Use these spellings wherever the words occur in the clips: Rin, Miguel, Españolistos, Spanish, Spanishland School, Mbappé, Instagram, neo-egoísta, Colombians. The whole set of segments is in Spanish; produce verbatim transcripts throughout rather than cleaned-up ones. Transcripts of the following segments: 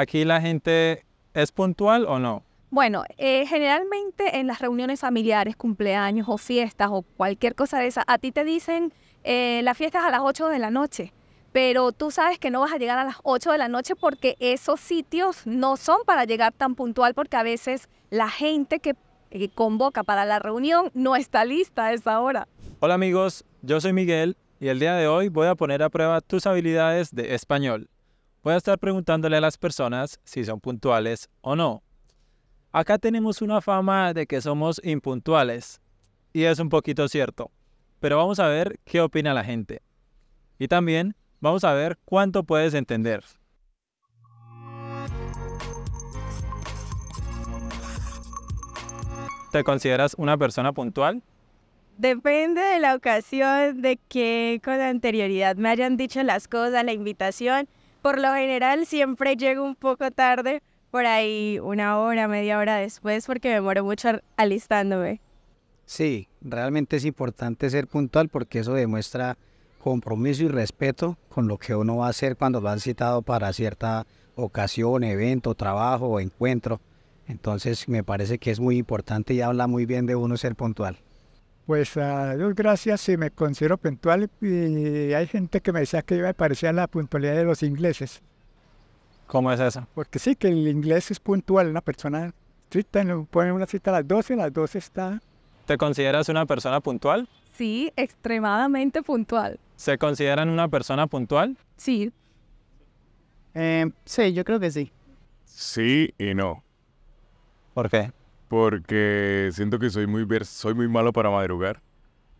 ¿Aquí la gente es puntual o no? Bueno, eh, generalmente en las reuniones familiares, cumpleaños o fiestas o cualquier cosa de esa, a ti te dicen eh, la fiesta es a las ocho de la noche, pero tú sabes que no vas a llegar a las ocho de la noche porque esos sitios no son para llegar tan puntual, porque a veces la gente que eh, convoca para la reunión no está lista a esa hora. Hola amigos, yo soy Miguel y el día de hoy voy a poner a prueba tus habilidades de español. Voy a estar preguntándole a las personas si son puntuales o no. Acá tenemos una fama de que somos impuntuales, y es un poquito cierto, pero vamos a ver qué opina la gente. Y también vamos a ver cuánto puedes entender. ¿Te consideras una persona puntual? Depende de la ocasión, de que con anterioridad me hayan dicho las cosas, la invitación. Por lo general siempre llego un poco tarde, por ahí una hora, media hora después, porque me demoro mucho alistándome. Sí, realmente es importante ser puntual porque eso demuestra compromiso y respeto con lo que uno va a hacer cuando lo han citado para cierta ocasión, evento, trabajo o encuentro. Entonces me parece que es muy importante y habla muy bien de uno ser puntual. Pues a Dios gracias, sí me considero puntual y hay gente que me decía que yo me parecía la puntualidad de los ingleses. ¿Cómo es eso? Porque sí, que el inglés es puntual, una persona estricta, ponen una cita a las doce, a las doce está. ¿Te consideras una persona puntual? Sí, extremadamente puntual. ¿Se consideran una persona puntual? Sí. Eh, sí, yo creo que sí. Sí y no. ¿Por qué? Porque siento que soy muy, soy muy malo para madrugar.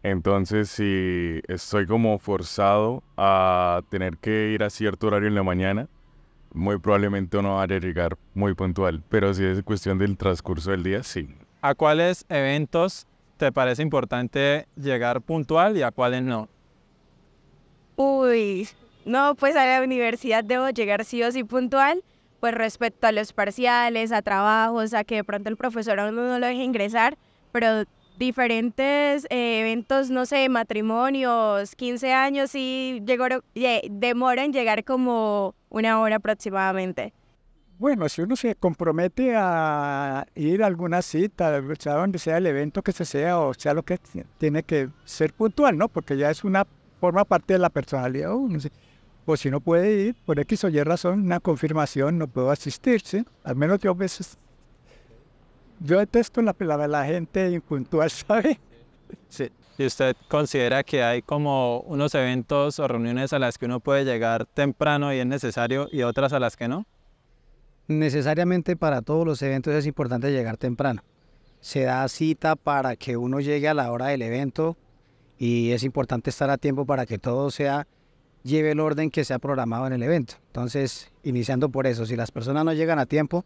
Entonces, si estoy como forzado a tener que ir a cierto horario en la mañana, muy probablemente no va a llegar muy puntual. Pero si es cuestión del transcurso del día, sí. ¿A cuáles eventos te parece importante llegar puntual y a cuáles no? Uy, no, pues a la universidad debo llegar sí o sí puntual. Pues respecto a los parciales, a trabajos, a que de pronto el profesor aún no lo deje ingresar, pero diferentes eh, eventos, no sé, matrimonios, quince años, sí llegó, yeah, demora en llegar como una hora aproximadamente. Bueno, si uno se compromete a ir a alguna cita, sea donde sea el evento que se sea, o sea lo que tiene que ser puntual, ¿no? Porque ya es una forma parte de la personalidad. Uh, no sé. O si no puede ir, por X o Y razón, una confirmación, no puedo asistir, ¿sí? Al menos yo a veces, yo detesto la, la, la gente impuntual, ¿sabe? Sí. ¿Y usted considera que hay como unos eventos o reuniones a las que uno puede llegar temprano y es necesario, y otras a las que no? Necesariamente para todos los eventos es importante llegar temprano. Se da cita para que uno llegue a la hora del evento y es importante estar a tiempo para que todo sea... lleve el orden que se ha programado en el evento. Entonces, iniciando por eso, si las personas no llegan a tiempo,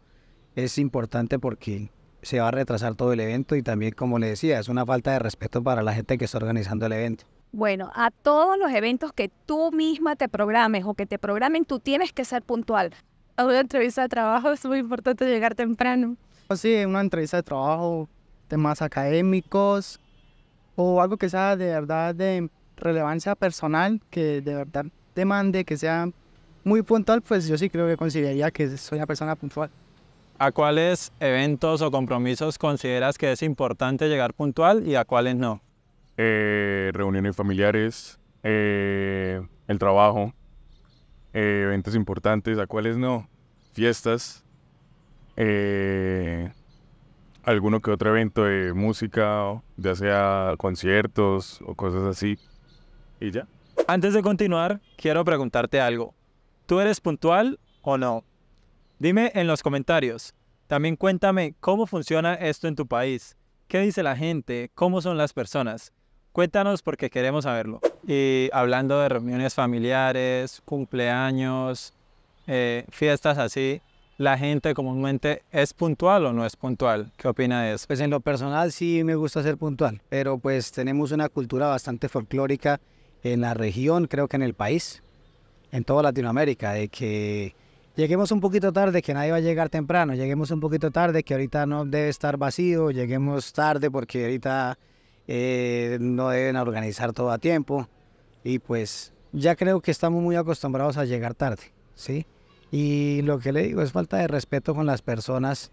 es importante porque se va a retrasar todo el evento y también, como le decía, es una falta de respeto para la gente que está organizando el evento. Bueno, a todos los eventos que tú misma te programes o que te programen, tú tienes que ser puntual. A una entrevista de trabajo es muy importante llegar temprano. Sí, una entrevista de trabajo, temas académicos o algo que sea de verdad de... relevancia personal que de verdad demande que sea muy puntual, pues yo sí creo que consideraría que soy una persona puntual. ¿A cuáles eventos o compromisos consideras que es importante llegar puntual y a cuáles no? Eh, reuniones familiares, eh, el trabajo, eh, eventos importantes, ¿a cuáles no? Fiestas, eh, alguno que otro evento de música, ya sea conciertos o cosas así. Y ya. Antes de continuar, quiero preguntarte algo. ¿Tú eres puntual o no? Dime en los comentarios. También cuéntame cómo funciona esto en tu país. ¿Qué dice la gente? ¿Cómo son las personas? Cuéntanos porque queremos saberlo. Y hablando de reuniones familiares, cumpleaños, eh, fiestas así, ¿la gente comúnmente es puntual o no es puntual? ¿Qué opina de eso? Pues en lo personal sí me gusta ser puntual, pero pues tenemos una cultura bastante folclórica en la región, creo que en el país, en toda Latinoamérica, de que lleguemos un poquito tarde, que nadie va a llegar temprano, lleguemos un poquito tarde, que ahorita no debe estar vacío, lleguemos tarde porque ahorita eh, no deben organizar todo a tiempo, y pues ya creo que estamos muy acostumbrados a llegar tarde, ¿sí? Y lo que le digo es falta de respeto con las personas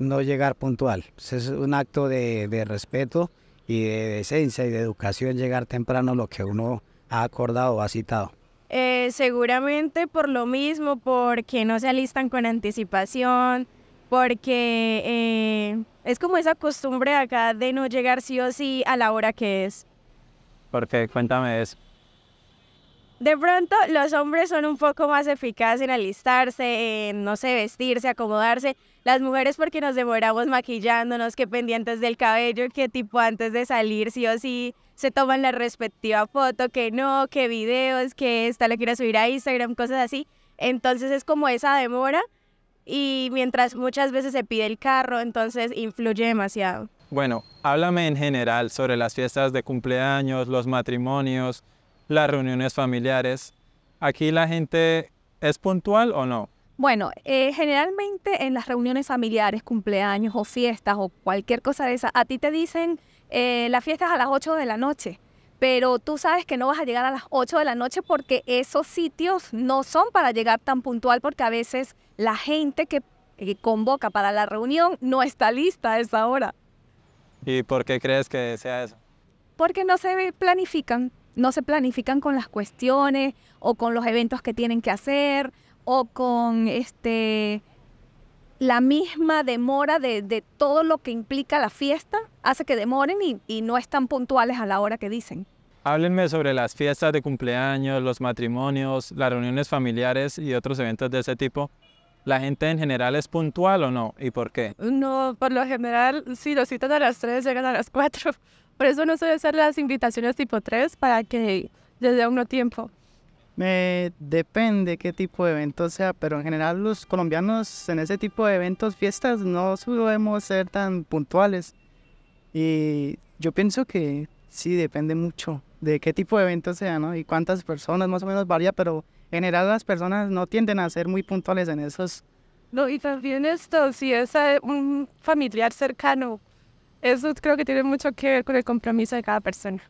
no llegar puntual. Es un acto de, de respeto y de decencia y de educación llegar temprano a lo que uno ha acordado o ha citado. Eh, seguramente por lo mismo, porque no se alistan con anticipación, porque eh, es como esa costumbre acá de no llegar sí o sí a la hora que es. ¿Por qué? Cuéntame eso. De pronto los hombres son un poco más eficaces en alistarse, en, no sé, vestirse, acomodarse. Las mujeres porque nos demoramos maquillándonos, que pendientes del cabello, que tipo antes de salir sí o sí se toman la respectiva foto, que no, que videos, que esta la quiero subir a Instagram, cosas así. Entonces es como esa demora y mientras muchas veces se pide el carro, entonces influye demasiado. Bueno, háblame en general sobre las fiestas de cumpleaños, los matrimonios, las reuniones familiares. ¿Aquí la gente es puntual o no? Bueno, eh, generalmente en las reuniones familiares, cumpleaños o fiestas o cualquier cosa de esa, a ti te dicen eh, las fiestas a las ocho de la noche, pero tú sabes que no vas a llegar a las ocho de la noche porque esos sitios no son para llegar tan puntual, porque a veces la gente que, que convoca para la reunión no está lista a esa hora. ¿Y por qué crees que sea eso? Porque no se planifican. No se planifican con las cuestiones o con los eventos que tienen que hacer o con este, la misma demora de, de todo lo que implica la fiesta, hace que demoren y, y no están puntuales a la hora que dicen. Háblenme sobre las fiestas de cumpleaños, los matrimonios, las reuniones familiares y otros eventos de ese tipo. ¿La gente en general es puntual o no? ¿Y por qué? No, por lo general, si los citan a las tres, llegan a las cuatro. Por eso no suelen ser las invitaciones tipo tres, para que les dé uno tiempo. Eh, depende qué tipo de evento sea, pero en general los colombianos en ese tipo de eventos, fiestas, no solemos ser tan puntuales. Y yo pienso que sí, depende mucho de qué tipo de evento sea, ¿no? Y cuántas personas, más o menos varía, pero en general las personas no tienden a ser muy puntuales en esos. No, y también esto, si es un familiar cercano, eso creo que tiene mucho que ver con el compromiso de cada persona.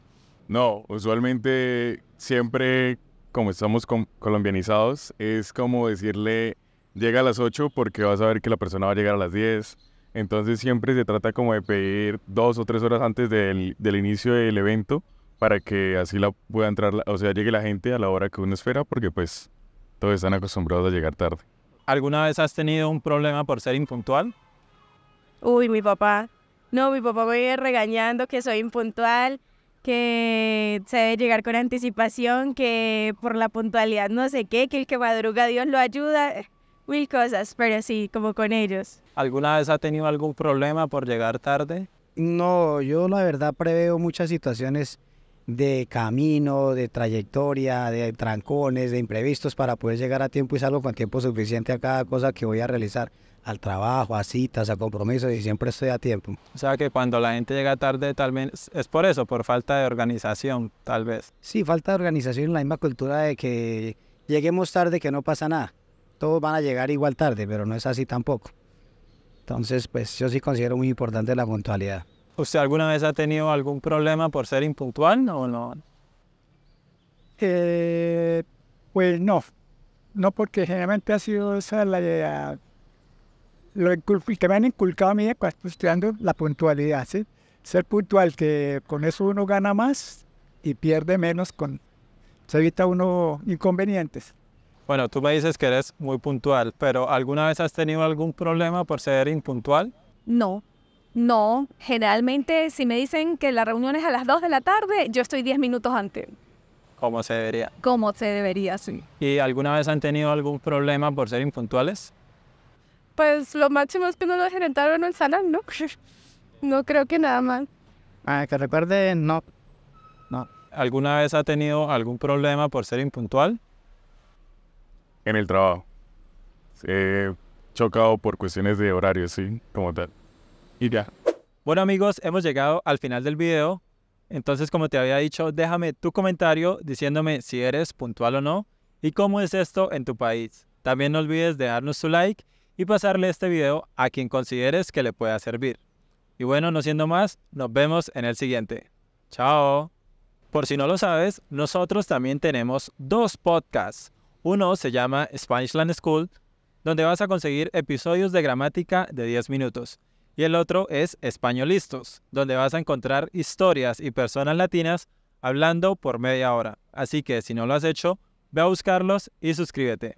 No, usualmente siempre, como estamos colombianizados, es como decirle, llega a las ocho porque vas a ver que la persona va a llegar a las diez. Entonces siempre se trata como de pedir dos o tres horas antes del, del inicio del evento para que así la pueda entrar, o sea, llegue la gente a la hora que uno espera, porque pues todos están acostumbrados a llegar tarde. ¿Alguna vez has tenido un problema por ser impuntual? Uy, mi papá. No, mi papá me viene regañando que soy impuntual, que se debe llegar con anticipación, que por la puntualidad no sé qué, que el que madruga Dios lo ayuda, mil cosas, pero sí, como con ellos. ¿Alguna vez ha tenido algún problema por llegar tarde? No, yo la verdad preveo muchas situaciones de camino, de trayectoria, de trancones, de imprevistos para poder llegar a tiempo y salgo con tiempo suficiente a cada cosa que voy a realizar. Al trabajo, a citas, a compromisos, y siempre estoy a tiempo. O sea que cuando la gente llega tarde, tal vez es por eso, por falta de organización, tal vez. Sí, falta de organización, la misma cultura de que lleguemos tarde, que no pasa nada. Todos van a llegar igual tarde, pero no es así tampoco. Entonces, pues yo sí considero muy importante la puntualidad. ¿Usted alguna vez ha tenido algún problema por ser impuntual o no? Eh, pues no, no porque generalmente ha sido esa la idea. Lo que me han inculcado a mí cuando estudiando la puntualidad, ¿sí? Ser puntual, que con eso uno gana más y pierde menos, con, se evita uno inconvenientes. Bueno, tú me dices que eres muy puntual, pero ¿alguna vez has tenido algún problema por ser impuntual? No, no. Generalmente si me dicen que la reunión es a las dos de la tarde, yo estoy diez minutos antes. ¿Cómo se debería? Como se debería, sí. ¿Y alguna vez han tenido algún problema por ser impuntuales? Pues lo máximo es que no lo gerentaron el salón, ¿no? No creo que nada más. Ah, que recuerde, no. no. ¿Alguna vez ha tenido algún problema por ser impuntual? En el trabajo. He chocado por cuestiones de horario, sí, como tal. Y ya. Bueno, amigos, hemos llegado al final del video. Entonces, como te había dicho, déjame tu comentario diciéndome si eres puntual o no y cómo es esto en tu país. También no olvides dejarnos tu like y pasarle este video a quien consideres que le pueda servir. Y bueno, no siendo más, nos vemos en el siguiente. ¡Chao! Por si no lo sabes, nosotros también tenemos dos podcasts. Uno se llama Spanishland School, donde vas a conseguir episodios de gramática de diez minutos. Y el otro es Españolistos, donde vas a encontrar historias y personas latinas hablando por media hora. Así que si no lo has hecho, ve a buscarlos y suscríbete.